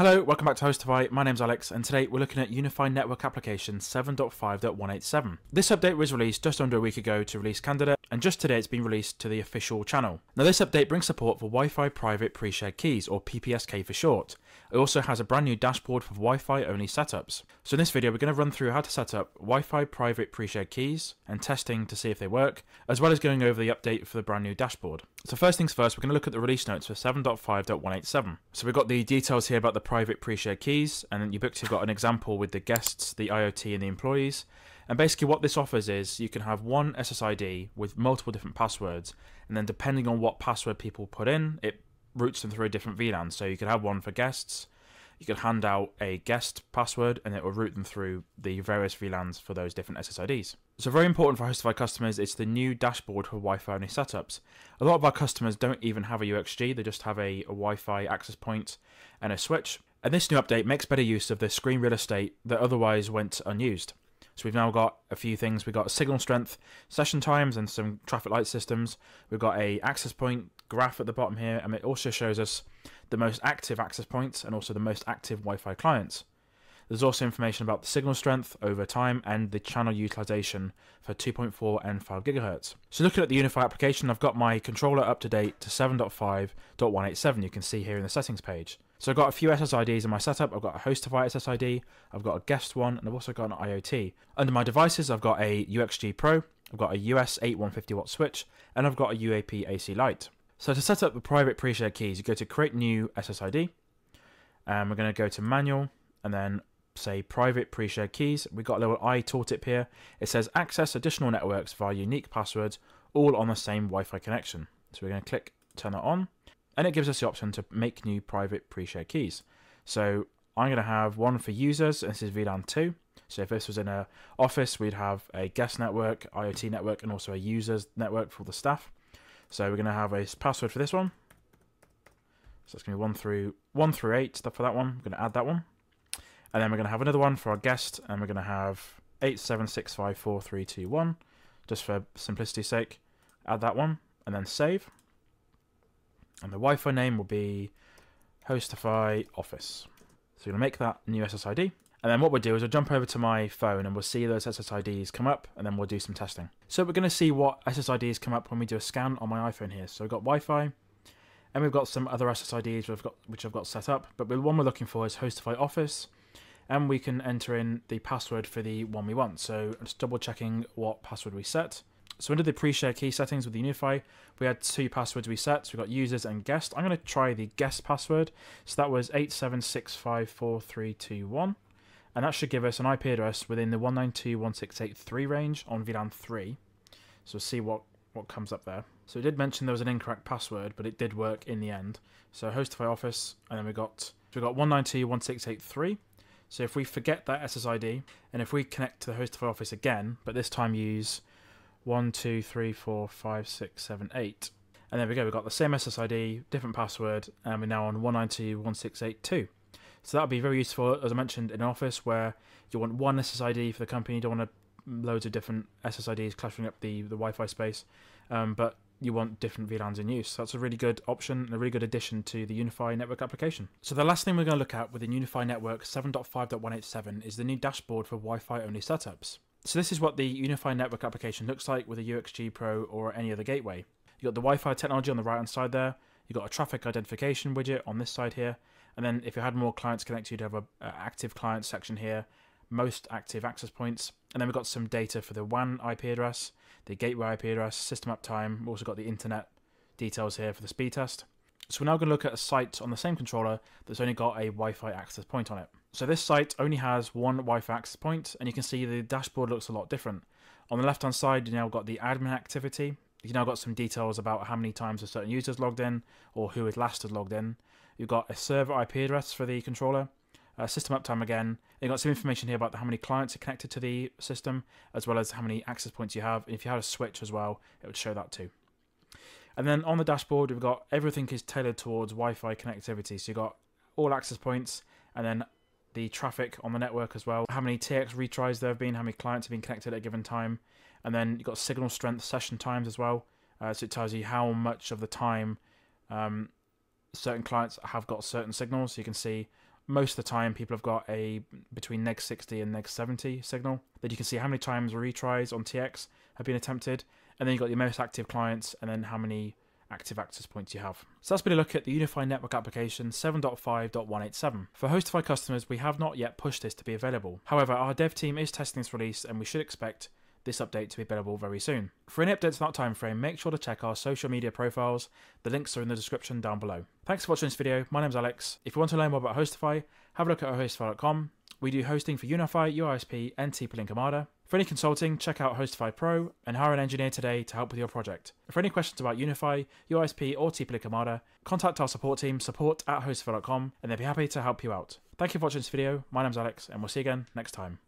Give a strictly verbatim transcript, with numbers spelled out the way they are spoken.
Hello, welcome back to HostiFi. My name's Alex, and today we're looking at UniFi Network Application seven point five point one eight seven. This update was released just under a week ago to release candidate, and just today it's been released to the official channel. Now, this update brings support for Wi-Fi private pre-shared keys, or P P S K for short. It also has a brand new dashboard for Wi-Fi only setups. So in this video, we're going to run through how to set up Wi-Fi private pre-shared keys and testing to see if they work, as well as going over the update for the brand new dashboard. So first things first, we're going to look at the release notes for seven point five point one eight seven. So we've got the details here about the private pre-shared keys, and then Ubiquiti have got an example with the guests, the I O T and the employees. And basically what this offers is you can have one S S I D with multiple different passwords, and then depending on what password people put in, it routes them through a different V LAN. So you could have one for guests, you could hand out a guest password, and it will route them through the various V LANs for those different S S I Ds. So very important for HostiFi customers, it's the new dashboard for Wi-Fi only setups. A lot of our customers don't even have a U X G, they just have a, a Wi-Fi access point and a switch. And this new update makes better use of the screen real estate that otherwise went unused. So we've now got a few things. We've got signal strength, session times, and some traffic light systems. We've got a access point graph at the bottom here, and it also shows us the most active access points and also the most active Wi-Fi clients. There's also information about the signal strength over time and the channel utilization for two point four and five gigahertz. So looking at the UniFi application, I've got my controller up to date to seven point five point one eight seven. You can see here in the settings page. So I've got a few S S I Ds in my setup. I've got a HostiFi S S I D, I've got a guest one, and I've also got an I O T. Under my devices, I've got a U X G Pro, I've got a U S eighty-one fifty watt switch, and I've got a U A P A C light. So to set up the private pre-shared keys, you go to create new S S I D, and we're going to go to manual, and then say private pre-shared keys. We've got a little I tooltip here. It says access additional networks via unique passwords, all on the same Wi-Fi connection. So we're going to click turn that on, and it gives us the option to make new private pre-shared keys. So I'm going to have one for users, and this is V LAN two. So if this was in an office, we'd have a guest network, I O T network, and also a users network for the staff. So we're going to have a password for this one. So it's going to be one through one through eight stuff for that one. I'm going to add that one. And then we're going to have another one for our guest, and we're going to have eight seven six five four three two one, just for simplicity's sake. Add that one, and then save. And the Wi-Fi name will be HostiFi Office. So we're going to make that new S S I D. And then what we'll do is we'll jump over to my phone, and we'll see those S S I Ds come up, and then we'll do some testing. So we're going to see what S S I Ds come up when we do a scan on my iPhone here. So we've got Wi-Fi, and we've got some other S S I Ds we've got, which I've got set up. But the one we're looking for is HostiFi Office. And we can enter in the password for the one we want. So I'm just double checking what password we set. So under the pre-share key settings with the UniFi, we had two passwords we set. So we've got users and guest. I'm going to try the guest password. So that was eight seven six five four three two one. And that should give us an I P address within the one nine two dot one six eight dot three range on V LAN three. So we'll see what, what comes up there. So it did mention there was an incorrect password, but it did work in the end. So HostiFi Office, and then we got, we got one nine two dot one six eight dot three. So if we forget that S S I D, and if we connect to the HostiFi Office again, but this time use one two three four five six seven eight, and there we go, we've got the same S S I D, different password, and we're now on one nine two dot one six eight dot two. So that'll be very useful, as I mentioned, in an office where you want one S S I D for the company, you don't want to, loads of different S S I Ds cluttering up the, the Wi-Fi space, um, but you want different V LANs in use. So that's a really good option and a really good addition to the UniFi Network application. So the last thing we're going to look at within UniFi Network seven point five point one eight seven is the new dashboard for Wi-Fi only setups. So this is what the UniFi Network application looks like with a U X G Pro or any other gateway. You've got the Wi-Fi technology on the right-hand side there. You've got a traffic identification widget on this side here. And then if you had more clients connected, you'd have an active client section here, most active access points. And then we've got some data for the W A N I P address, the gateway I P address, system uptime. We've also got the internet details here for the speed test. So we're now going to look at a site on the same controller that's only got a Wi-Fi access point on it. So this site only has one Wi-Fi access point, and you can see the dashboard looks a lot different. On the left-hand side, you've now got the admin activity. You've now got some details about how many times a certain user's logged in or who had last had logged in. You've got a server I P address for the controller. Uh, system uptime again. You've got some information here about how many clients are connected to the system, as well as how many access points you have. And if you had a switch as well, it would show that too. And then on the dashboard, we've got everything is tailored towards Wi-Fi connectivity. So you've got all access points, and then the traffic on the network as well. How many T X retries there have been, how many clients have been connected at a given time. And then you've got signal strength session times as well. Uh, so it tells you how much of the time um, certain clients have got certain signals. So you can see most of the time people have got a between neg sixty and neg seventy signal. Then you can see how many times retries on T X have been attempted, and then you've got your most active clients, and then how many active access points you have. So that's been a look at the UniFi Network Application seven point five point one eight seven. For HostiFi customers, we have not yet pushed this to be available. However, our dev team is testing this release, and we should expect this update to be available very soon. For any updates in that time frame, make sure to check our social media profiles. The links are in the description down below. Thanks for watching this video. My name's Alex. If you want to learn more about HostiFi, have a look at hostify dot com. We do hosting for UniFi, U I S P, and T P-Link Omada. For any consulting, check out HostiFi Pro and hire an engineer today to help with your project. For any questions about UniFi, U I S P, or T P-Link Omada, contact our support team, support at hostify dot com, and they'll be happy to help you out. Thank you for watching this video. My name's Alex, and we'll see you again next time.